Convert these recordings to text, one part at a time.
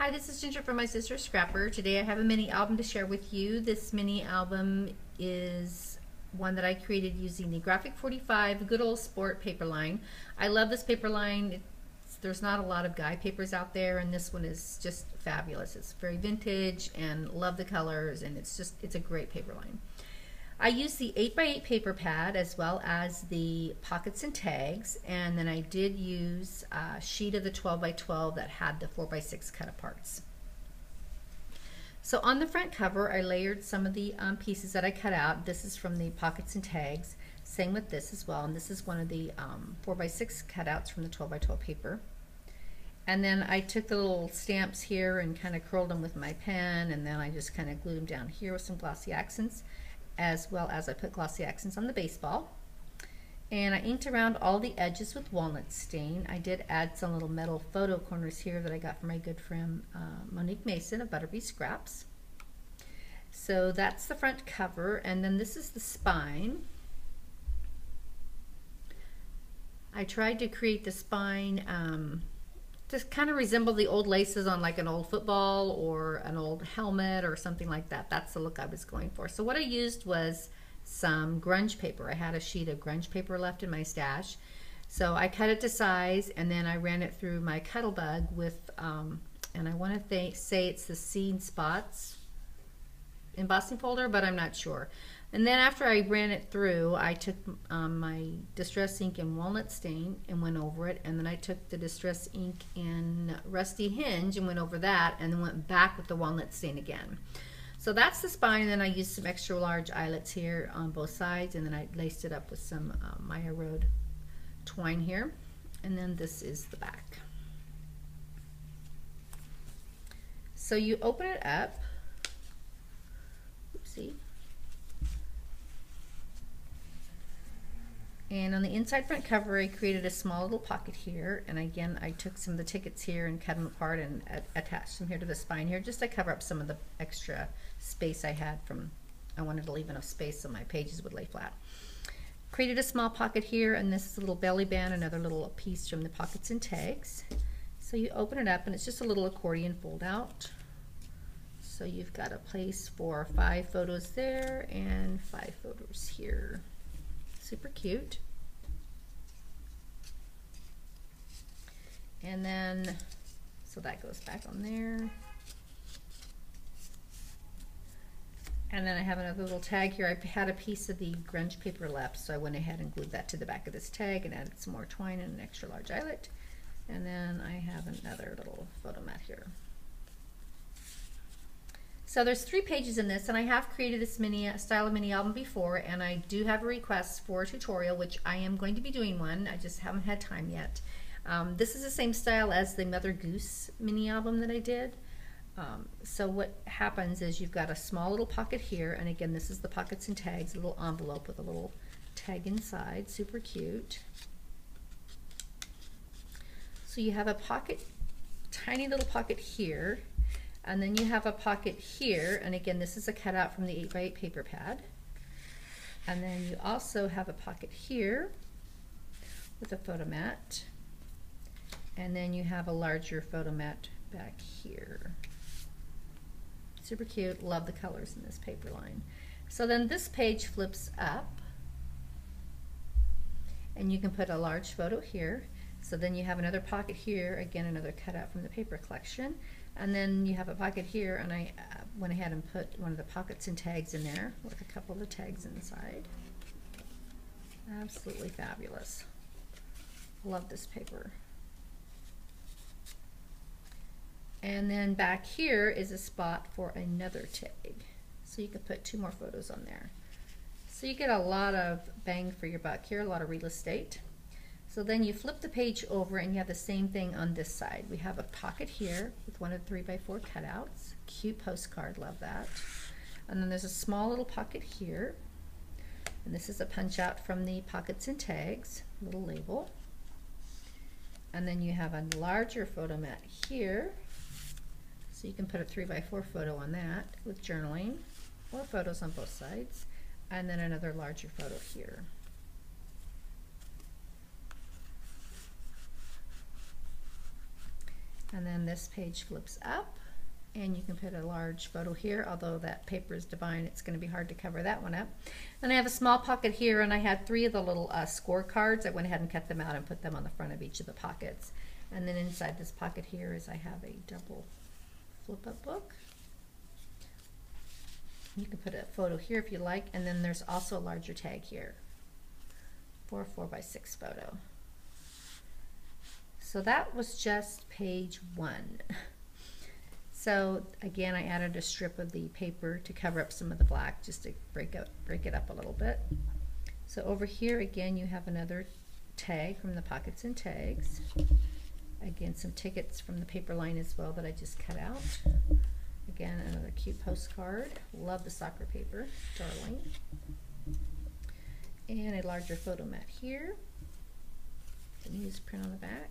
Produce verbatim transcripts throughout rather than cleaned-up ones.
Hi, this is Ginger from My Sisters Scrapper. Today I have a mini album to share with you. This mini album is one that I created using the Graphic forty-five Good Old Sport paper line. I love this paper line. It's, there's not a lot of guy papers out there, and this one is just fabulous. It's very vintage and love the colors, and it's just it's a great paper line. I used the eight by eight paper pad as well as the pockets and tags, and then I did use a sheet of the twelve by twelve that had the four by six cut aparts. So on the front cover, I layered some of the um, pieces that I cut out. This is from the pockets and tags. Same with this as well, and this is one of the um, four by six cutouts from the twelve by twelve paper. And then I took the little stamps here and kind of curled them with my pen, and then I just kind of glued them down here with some glossy accents, as well as I put glossy accents on the baseball. And I inked around all the edges with walnut stain. I did add some little metal photo corners here that I got from my good friend uh, Monique Mason of Butterbee Scraps. So that's the front cover, and then this is the spine. I tried to create the spine um, to kind of resemble the old laces on like an old football or an old helmet or something like that. That's the look I was going for. So what I used was some grunge paper. I had a sheet of grunge paper left in my stash. So I cut it to size, and then I ran it through my Cuddle Bug with, um, and I want to say it's the Seed Spots embossing folder, but I'm not sure. And then after I ran it through, I took um, my Distress Ink and Walnut Stain and went over it, and then I took the Distress Ink and Rusty Hinge and went over that, and then went back with the Walnut Stain again. So that's the spine, and then I used some extra large eyelets here on both sides, and then I laced it up with some uh, Maya Road twine here, and then this is the back. So you open it up, oopsie, and on the inside front cover, I created a small little pocket here, and again, I took some of the tickets here and cut them apart and at attached them here to the spine here, just to cover up some of the extra space I had from, I wanted to leave enough space so my pages would lay flat. Created a small pocket here, and this is a little belly band, another little piece from the pockets and tags. So you open it up, and it's just a little accordion fold out. So you've got a place for five photos there and five photos here. Super cute. And then, so that goes back on there. And then I have another little tag here. I had a piece of the grunge paper left, so I went ahead and glued that to the back of this tag and added some more twine and an extra large eyelet. And then I have another little photo mat here. So there's three pages in this, and I have created this mini style of mini album before, and I do have a request for a tutorial, which I am going to be doing one. I just haven't had time yet. Um, this is the same style as the Mother Goose mini album that I did. Um, so what happens is you've got a small little pocket here, and again, this is the pockets and tags, a little envelope with a little tag inside, super cute. So you have a pocket, tiny little pocket here, and then you have a pocket here, and again, this is a cutout from the eight by eight paper pad. And then you also have a pocket here with a photo mat, and then you have a larger photo mat back here. Super cute, love the colors in this paper line. So then this page flips up, and you can put a large photo here. So then you have another pocket here, again, another cutout from the paper collection. And then you have a pocket here, and I uh, went ahead and put one of the pockets and tags in there with a couple of the tags inside. Absolutely fabulous. Love this paper. And then back here is a spot for another tag. So you could put two more photos on there. So you get a lot of bang for your buck here, a lot of real estate. So then you flip the page over, and you have the same thing on this side. We have a pocket here with one of the three by four cutouts. Cute postcard, love that. And then there's a small little pocket here. And this is a punch out from the pockets and tags, little label. And then you have a larger photo mat here. So you can put a three by four photo on that with journaling or photos on both sides. And then another larger photo here. And then this page flips up and you can put a large photo here, although that paper is divine, it's going to be hard to cover that one up. And I have a small pocket here, and I had three of the little uh, scorecards. I went ahead and cut them out and put them on the front of each of the pockets. And then inside this pocket here is I have a double flip up book. You can put a photo here if you like, and then there's also a larger tag here for a four by six photo. So that was just page one. So again, I added a strip of the paper to cover up some of the black, just to break up, break it up a little bit. So over here again, you have another tag from the pockets and tags. Again, some tickets from the paper line as well that I just cut out. Again, another cute postcard. Love the soccer paper, darling. And a larger photo mat here. The newsprint on the back.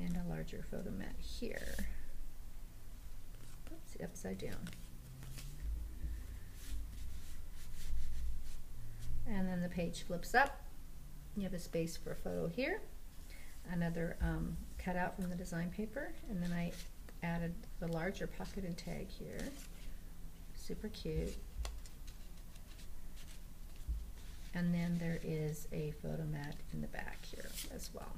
And a larger photo mat here. Oops, upside down. And then the page flips up. You have a space for a photo here, another um, cutout from the design paper, and then I added the larger pocket and tag here. Super cute. And then there is a photo mat in the back here as well.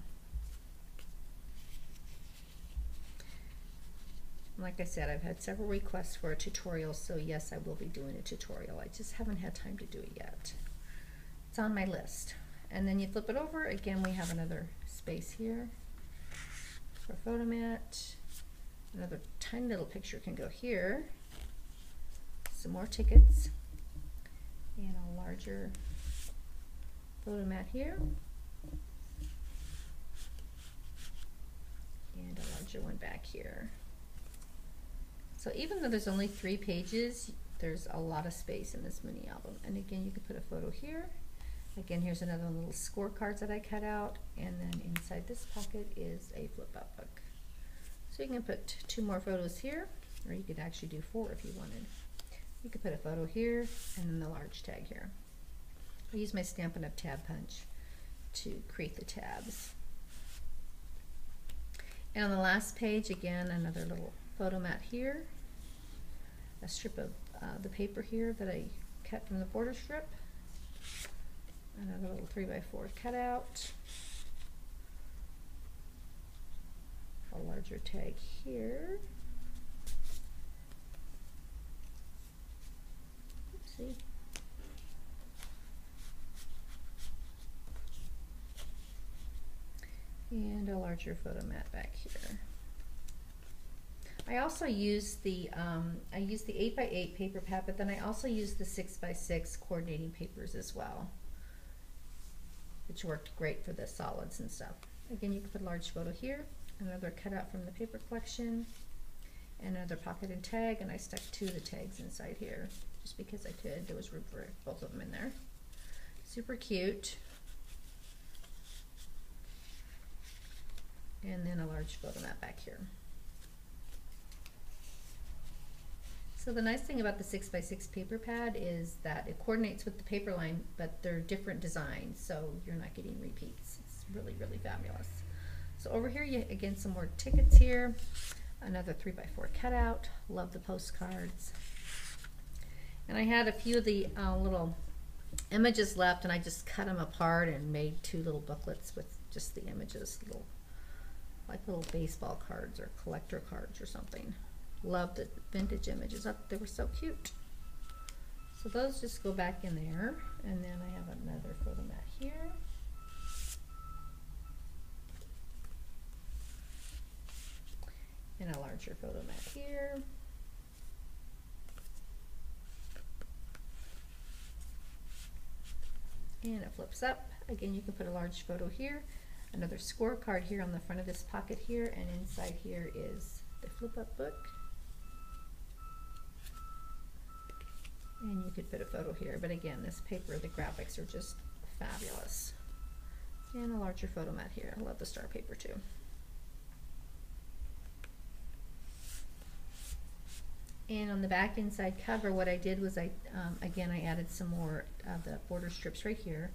Like I said, I've had several requests for a tutorial, so yes, I will be doing a tutorial. I just haven't had time to do it yet. It's on my list. And then you flip it over. Again, we have another space here for a photo mat. Another tiny little picture can go here. Some more tickets. And a larger photo mat here. And a larger one back here. So even though there's only three pages, there's a lot of space in this mini album. And again, you can put a photo here. Again, here's another one, little scorecards that I cut out. And then inside this pocket is a flip-out book. So you can put two more photos here, or you could actually do four if you wanted. You could put a photo here and then the large tag here. I use my Stampin' Up! Tab punch to create the tabs. And on the last page, again, another little photo mat here, a strip of uh, the paper here that I cut from the border strip, another little three by four cutout, a larger tag here, oopsie, and a larger photo mat back here. I also use the um, I use the eight by eight paper pad, but then I also use the six by six coordinating papers as well, which worked great for the solids and stuff. Again, you can put a large photo here, another cutout from the paper collection, another pocket and tag, and I stuck two of the tags inside here just because I could. There was room for both of them in there. Super cute. And then a large photo mat back here. So the nice thing about the six by six paper pad is that it coordinates with the paper line, but they're different designs, so you're not getting repeats. It's really, really fabulous. So over here, you, again, some more tickets here, another three by four cutout. Love the postcards. And I had a few of the uh, little images left, and I just cut them apart and made two little booklets with just the images, little, like little baseball cards or collector cards or something. Love the vintage images up. They were so cute. So those just go back in there. And then I have another photo mat here. And a larger photo mat here. And it flips up. Again, you can put a large photo here. Another scorecard here on the front of this pocket here. And inside here is the flip-up book. And you could put a photo here, but again, this paper, the graphics are just fabulous. And a larger photo mat here. I love the star paper too. And on the back inside cover, what I did was I, um, again, I added some more of the border strips right here.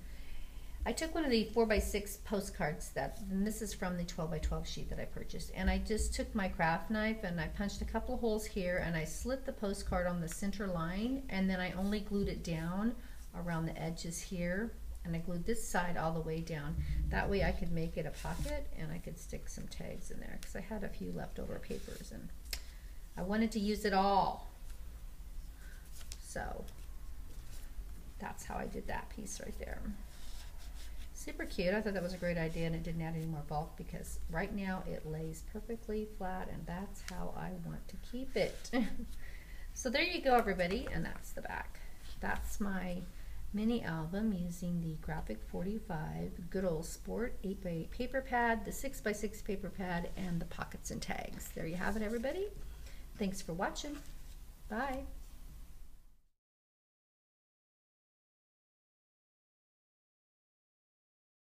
I took one of the four by six postcards that, and this is from the twelve by twelve sheet that I purchased, and I just took my craft knife and I punched a couple of holes here and I slit the postcard on the center line, and then I only glued it down around the edges here, and I glued this side all the way down. That way I could make it a pocket and I could stick some tags in there because I had a few leftover papers and I wanted to use it all. So that's how I did that piece right there. Super cute. I thought that was a great idea, and it didn't add any more bulk because right now it lays perfectly flat, and that's how I want to keep it. So there you go, everybody, and that's the back. That's my mini album using the Graphic forty-five good old sport eight by eight paper pad, the six by six paper pad, and the pockets and tags. There you have it, everybody. Thanks for watching. Bye.